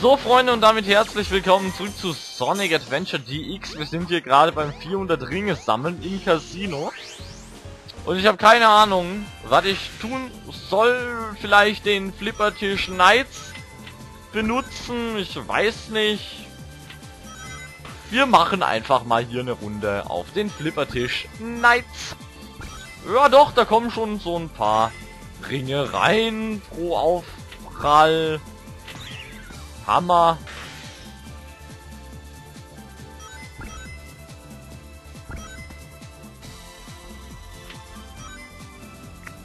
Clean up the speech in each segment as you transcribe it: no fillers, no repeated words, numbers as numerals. So Freunde, und damit herzlich willkommen zurück zu Sonic Adventure DX. Wir sind hier gerade beim 400 Ringe sammeln im Casino. Und ich habe keine Ahnung, was ich tun soll. Vielleicht den Flippertisch Knights benutzen, ich weiß nicht. Wir machen einfach mal hier eine Runde auf den Flippertisch Knights. Ja doch, da kommen schon so ein paar Ringe rein pro Aufprall. Hammer.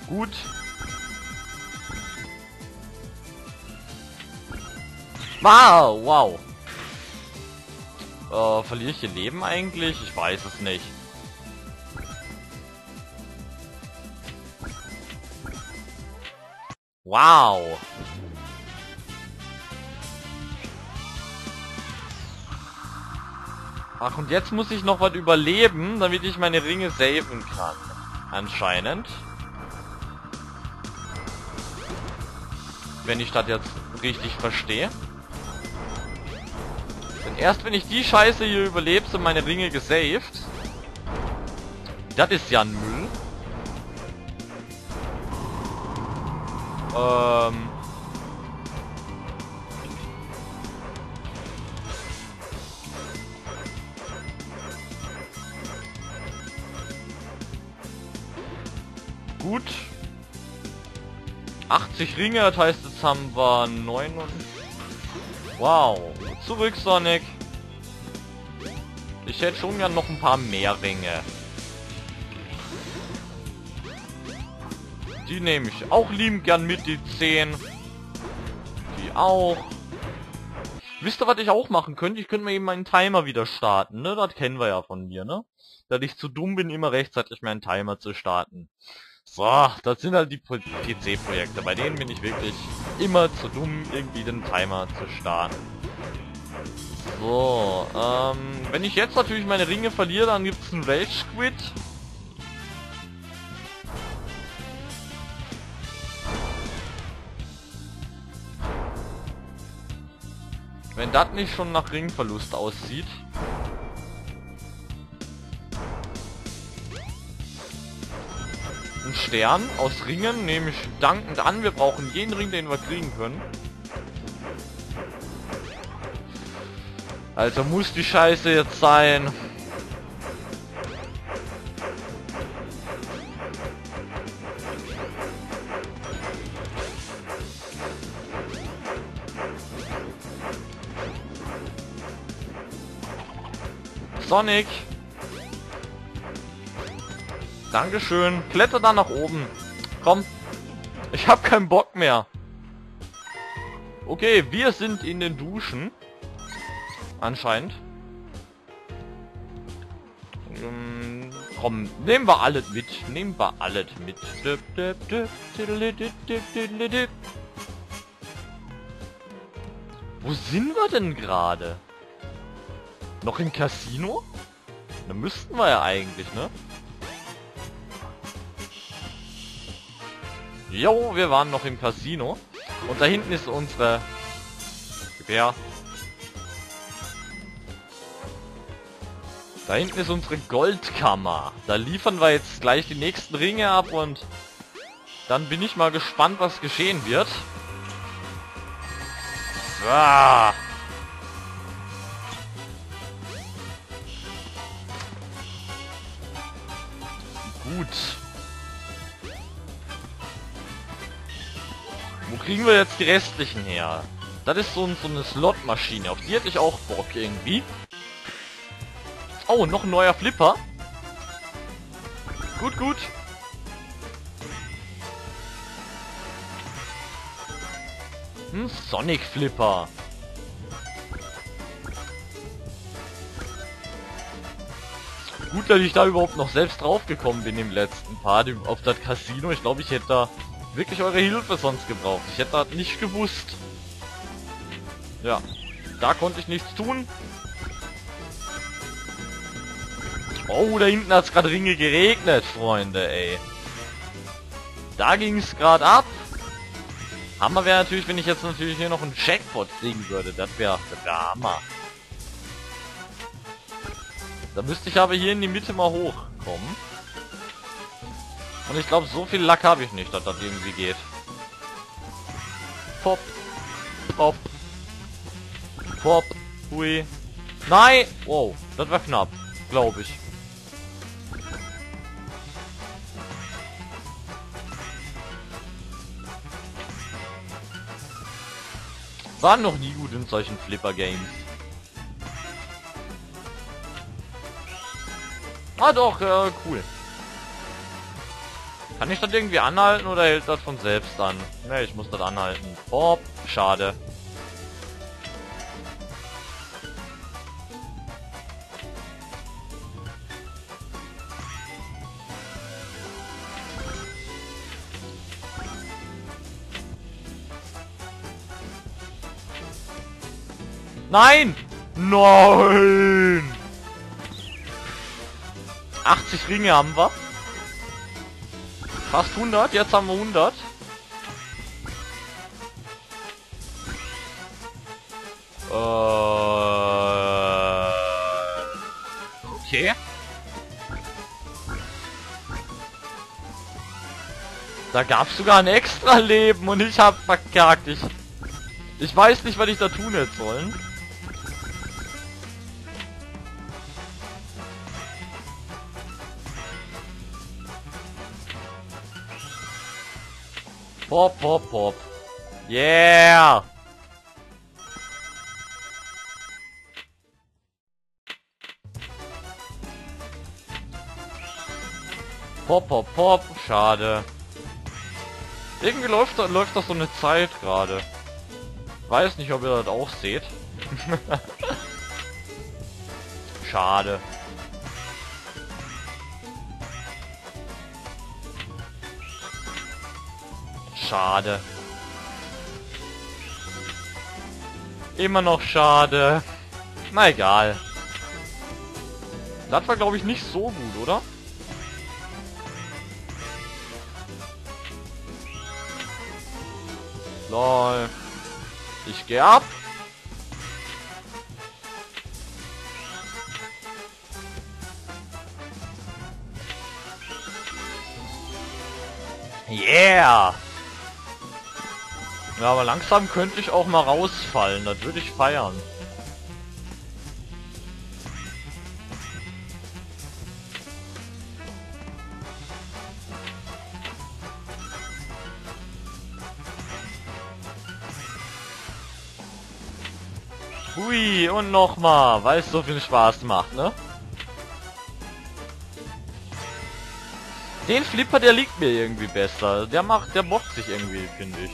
Gut. Wow. Verliere ich ihr Leben eigentlich? Ich weiß es nicht. Wow. Ach, und jetzt muss ich noch was überleben, damit ich meine Ringe saven kann. Anscheinend. Wenn ich das jetzt richtig verstehe. Denn erst wenn ich die Scheiße hier überlebe, sind meine Ringe gesaved. Das ist ja ein Müll. Gut. 80 Ringe, das heißt, jetzt haben wir 9 und... Wow. Zurück, Sonic. Ich hätte schon gern noch ein paar mehr Ringe. Die nehme ich auch liebend gern mit, die 10. Die auch. Wisst ihr, was ich auch machen könnte? Ich könnte mir eben meinen Timer wieder starten, ne? Das kennen wir ja von mir, ne? Dass ich zu dumm bin, immer rechtzeitig meinen Timer zu starten. So, das sind halt die PC-Projekte. Bei denen bin ich wirklich immer zu dumm, irgendwie den Timer zu starten. So, wenn ich jetzt natürlich meine Ringe verliere, dann gibt es einen Welch-Squid. Wenn das nicht schon nach Ringverlust aussieht. Ein Stern aus Ringen nehme ich dankend an. Wir brauchen jeden Ring, den wir kriegen können. Also muss die Scheiße jetzt sein. Sonic! Dankeschön. Kletter da nach oben. Komm. Ich hab keinen Bock mehr. Okay, wir sind in den Duschen. Anscheinend. Komm, nehmen wir alles mit. Nehmen wir alles mit. Wo sind wir denn gerade? Noch im Casino? Da müssten wir ja eigentlich, ne? Jo, wir waren noch im Casino. Und da hinten ist unsere... Ja. Da hinten ist unsere Goldkammer. Da liefern wir jetzt gleich die nächsten Ringe ab und... Dann bin ich mal gespannt, was geschehen wird. Ah. Gut. Wo kriegen wir jetzt die restlichen her? Das ist so eine Slot-Maschine. Auf die hätte ich auch Bock irgendwie. Oh, noch ein neuer Flipper. Gut, gut. Ein Sonic-Flipper. Gut, dass ich da überhaupt noch selbst drauf gekommen bin im letzten Part auf das Casino. Ich glaube, ich hätte da... wirklich eure Hilfe sonst gebraucht. Ich hätte das nicht gewusst. Ja, da konnte ich nichts tun. Oh, da hinten hat es gerade Ringe geregnet, Freunde, ey. Da ging es gerade ab. Hammer wäre natürlich, wenn ich jetzt natürlich hier noch einen Jackpot kriegen würde. Das wäre der Hammer. Da müsste ich aber hier in die Mitte mal hochkommen. Und ich glaube, so viel Lack habe ich nicht, dass das irgendwie geht. Pop. Pop. Pop. Hui. Nein! Wow, das war knapp. Glaube ich. Waren noch nie gut in solchen Flipper-Games. Ah doch, cool. Kann ich das irgendwie anhalten oder hält das von selbst an? Ne, ich muss das anhalten. Oh, schade. Nein! Nein! 80 Ringe haben wir. Fast 100, jetzt haben wir 100. Okay. Da gab's sogar ein extra Leben und ich hab verkackt. Ich weiß nicht, was ich da tun hätte sollen. Pop, pop, pop. Yeah! Pop, pop, pop. Schade. Irgendwie läuft das so eine Zeit gerade. Weiß nicht, ob ihr das auch seht. Schade. Schade. Immer noch schade. Na egal. Das war, glaube ich, nicht so gut, oder? Lol. Ich gehe ab. Yeah! Ja, aber langsam könnte ich auch mal rausfallen. Das würde ich feiern. Hui, und nochmal, weil es so viel Spaß macht, ne? Den Flipper, der liegt mir irgendwie besser. Der bockt sich irgendwie, finde ich.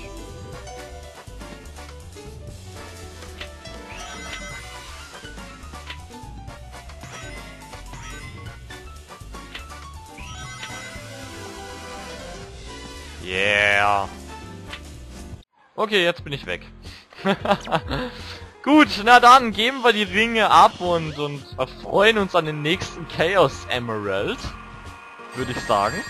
Yeah. Okay, jetzt bin ich weg. Gut, na dann geben wir die Ringe ab und erfreuen uns an den nächsten Chaos Emerald, würde ich sagen.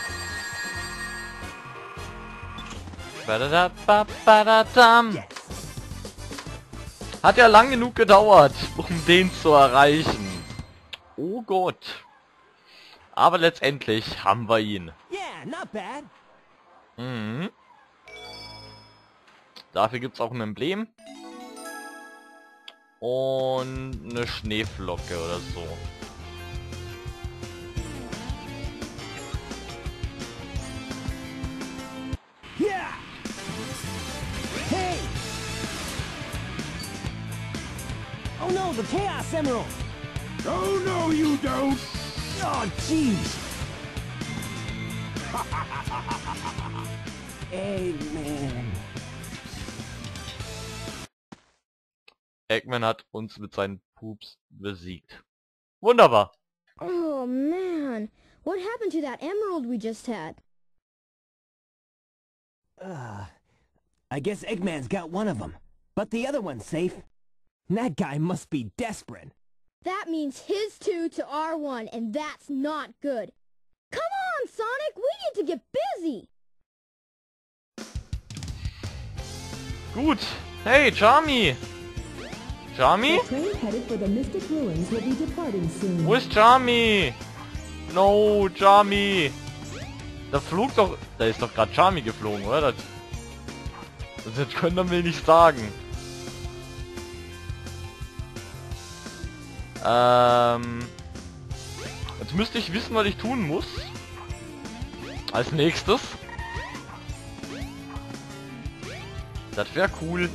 Hat ja lang genug gedauert, um den zu erreichen. Oh Gott. Aber letztendlich haben wir ihn. Mhm. Dafür gibt es auch ein Emblem. Und eine Schneeflocke oder so. Yeah. Hey. Oh no, the Chaos Emerald. Oh no, you don't. Oh jeez. Amen. Eggman hat uns mit seinen Pups besiegt. Wunderbar. Oh man, what happened to that emerald we just had? I guess Eggman's got one of them, but the other one's safe. That guy must be desperate. That means his two to our one, and that's not good. Come on, Sonic, we need to get busy. Gut. Hey, Charmy. Charmy? Wo ist Charmy? No, Charmy. Da flog doch... Da ist doch gerade Charmy geflogen, oder? Das können wir mir nicht sagen. Jetzt müsste ich wissen, was ich tun muss. Als nächstes. Das wäre cool.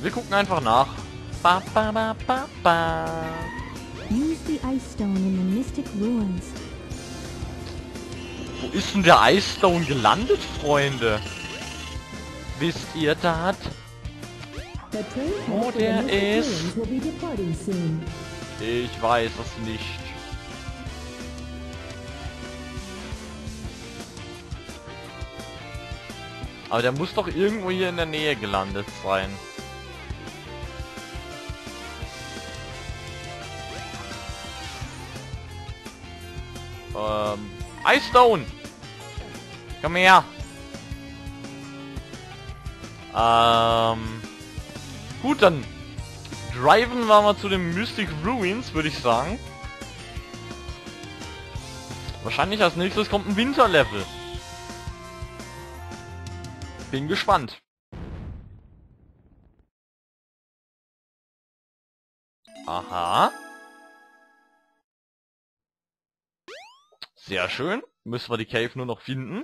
Wir gucken einfach nach. Ba, ba, ba, ba, ba. Use the Ice Stone in the Mystic Ruins. Wo ist denn der Ice Stone gelandet, Freunde? Wisst ihr das? Wo der ist? Ich weiß es nicht. Aber der muss doch irgendwo hier in der Nähe gelandet sein. Ice Stone! Komm her! Gut, dann driven wir mal zu den Mystic Ruins, würde ich sagen. Wahrscheinlich als nächstes kommt ein Winterlevel. Bin gespannt. Aha. Sehr schön. Müssen wir die Cave nur noch finden.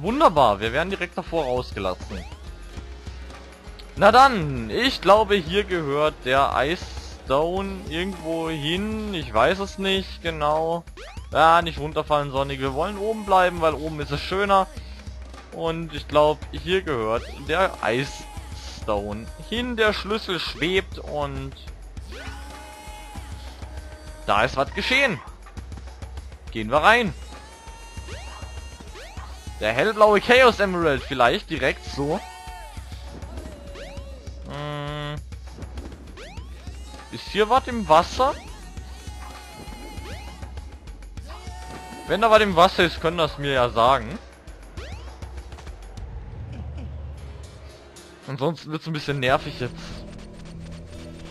Wunderbar. Wir werden direkt davor rausgelassen. Na dann. Ich glaube, hier gehört der Ice Stone irgendwo hin. Ich weiß es nicht genau. Ja, nicht runterfallen, Sonic. Wir wollen oben bleiben, weil oben ist es schöner. Und ich glaube, hier gehört der Ice Stone hin. Der Schlüssel schwebt und... Da ist was geschehen. Gehen wir rein. Der hellblaue Chaos Emerald vielleicht direkt so. Ist hier was im Wasser? Wenn da was im Wasser ist, können das mir ja sagen. Ansonsten wird es ein bisschen nervig jetzt.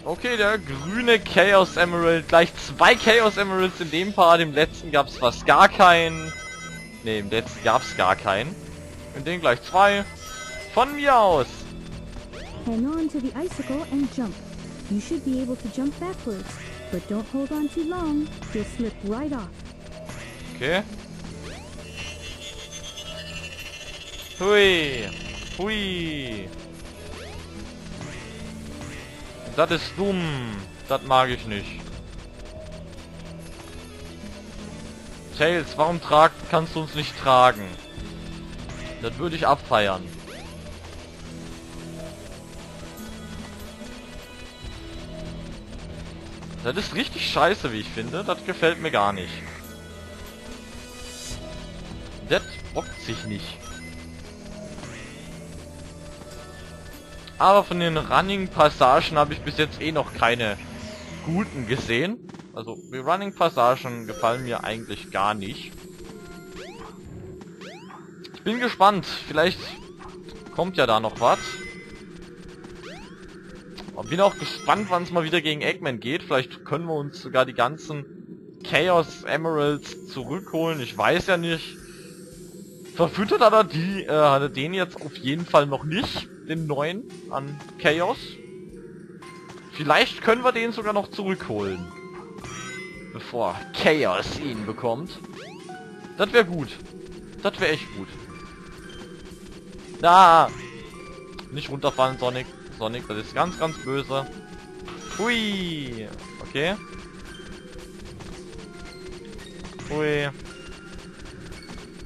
Okay, der grüne Chaos Emerald. Gleich zwei Chaos Emeralds in dem Part. Im letzten gab es fast gar keinen. Ne, im letzten gab es gar keinen. In dem gleich zwei. Von mir aus. Hang on to the icicle and jump. You should be able to jump backwards. But don't hold on too long. You'll slip right off. Okay. Hui. Hui. Das ist dumm. Das mag ich nicht. Tails, warum kannst du uns nicht tragen? Das würde ich abfeiern. Das ist richtig scheiße, wie ich finde. Das gefällt mir gar nicht. Das bockt sich nicht. Aber von den Running-Passagen habe ich bis jetzt eh noch keine guten gesehen. Also die Running-Passagen gefallen mir eigentlich gar nicht. Ich bin gespannt. Vielleicht kommt ja da noch was. Bin auch gespannt, wann es mal wieder gegen Eggman geht. Vielleicht können wir uns sogar die ganzen Chaos Emeralds zurückholen. Ich weiß ja nicht. Verfüttert hat er die, hat er den jetzt auf jeden Fall noch nicht, den neuen an Chaos. Vielleicht können wir den sogar noch zurückholen, bevor Chaos ihn bekommt. Das wäre gut. Das wäre echt gut. Da! Nicht runterfallen, Sonic. Sonic, das ist ganz, ganz böse. Hui! Okay. Hui.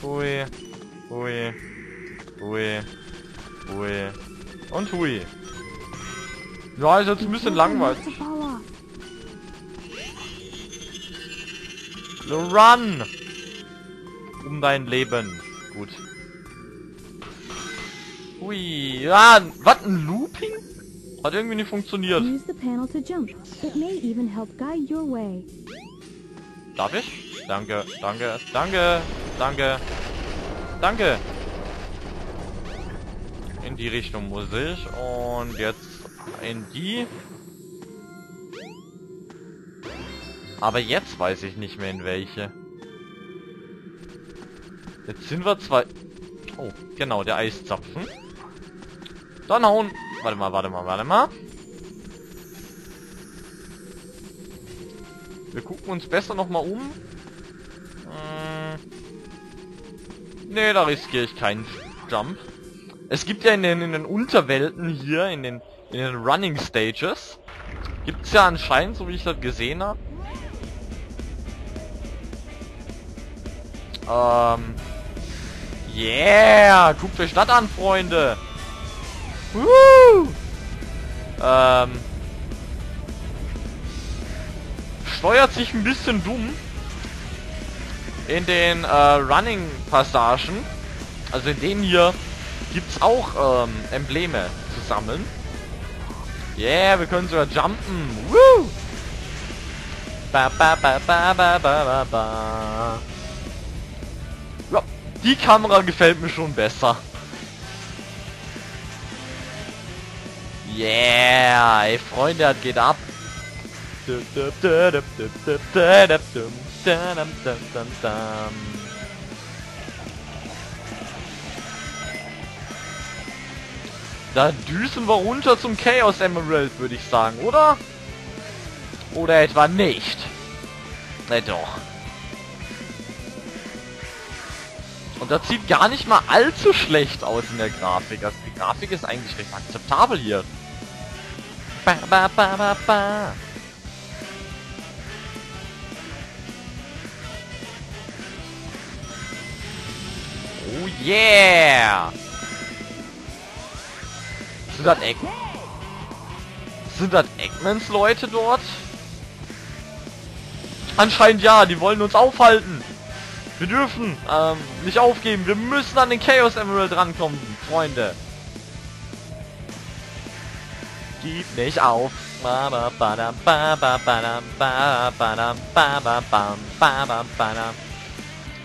Hui. Hui. Hui. Hui. Und hui. Ja, ist jetzt ein bisschen langweilig. Run! Um dein Leben. Gut. Hui. Ja, was ein Looping? Hat irgendwie nicht funktioniert. Darf ich? Danke, danke, danke, danke. Danke. In die Richtung muss ich. Und jetzt in die. Aber jetzt weiß ich nicht mehr in welche. Jetzt sind wir zwei... Oh, genau, der Eiszapfen. Dann hauen... Warte mal. Wir gucken uns besser nochmal um. Ne, da riskiere ich keinen Jump. Es gibt ja in den Unterwelten hier, in den Running Stages, gibt es ja anscheinend, so wie ich das gesehen habe, yeah! Guckt euch das an, Freunde! Woo! Steuert sich ein bisschen dumm in den Running-Passagen. Also in denen hier gibt es auch Embleme zu sammeln. Yeah, wir können sogar jumpen. Woo! Ba, ba, ba, ba, ba, ba, ba. Ja, die Kamera gefällt mir schon besser. Yeah, ey, Freunde, das geht ab. Da düsen wir runter zum Chaos Emerald, würde ich sagen, oder? Oder etwa nicht? Ne, doch. Und das sieht gar nicht mal allzu schlecht aus in der Grafik. Also die Grafik ist eigentlich recht akzeptabel hier. Ba, ba, ba, ba, ba. Oh yeah! Sind das Eggmans Leute dort? Anscheinend ja, die wollen uns aufhalten. Wir dürfen nicht aufgeben. Wir müssen an den Chaos Emerald rankommen, Freunde. Gib nicht auf.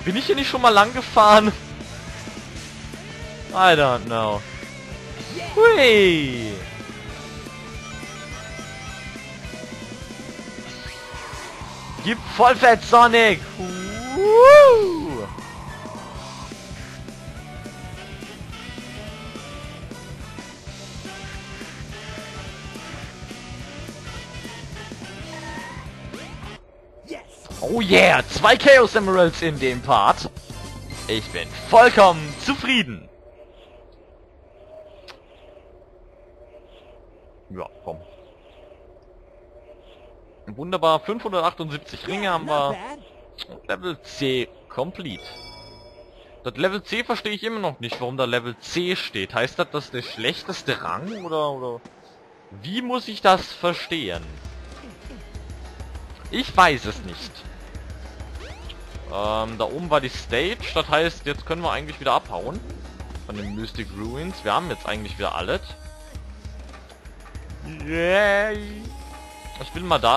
Bin ich hier nicht schon mal lang gefahren? I don't know. Hui! Gib Vollfett, Sonic! Woo! Yes. Oh yeah! 2 Chaos Emeralds in dem Part! Ich bin vollkommen zufrieden! Ja, komm. Wunderbar, 578 Ringe haben wir. Level C complete. Das Level C verstehe ich immer noch nicht, warum da Level C steht. Heißt das, dass der schlechteste Rang oder wie muss ich das verstehen? Ich weiß es nicht. Da oben war die Stage. Das heißt, jetzt können wir eigentlich wieder abhauen von den Mystic Ruins. Wir haben jetzt eigentlich wieder alles. Yeah. Ich will mal da...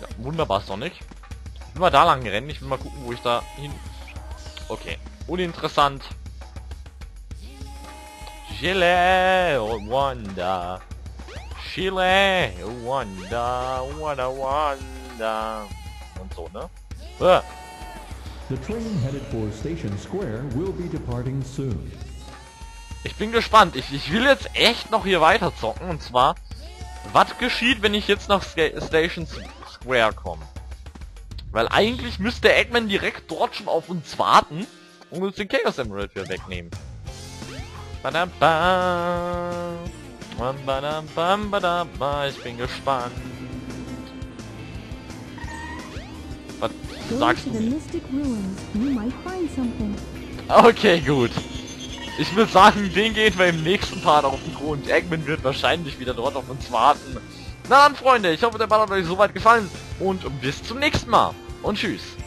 Ja, wunderbar, Sonic. Ich will mal da lang rennen. Ich will mal gucken, wo ich da hin... Okay. Uninteressant. Chile, oh Wanda. Chile, oh Wanda. Wanda, Wanda. Und so, ne? Ah. The train headed for Station Square will be departing soon. Ich bin gespannt. Ich will jetzt echt noch hier weiter zocken. Und zwar... Was geschieht, wenn ich jetzt nach Station Square komme? Weil eigentlich müsste Eggman direkt dort schon auf uns warten und uns den Chaos Emerald wieder wegnehmen. Ich bin gespannt. Was sagst du mir? Okay, gut. Ich würde sagen, den gehen wir im nächsten Part auf den Grund. Eggman wird wahrscheinlich wieder dort auf uns warten. Na dann, Freunde, ich hoffe, der Ball hat euch soweit gefallen. Und bis zum nächsten Mal. Und tschüss.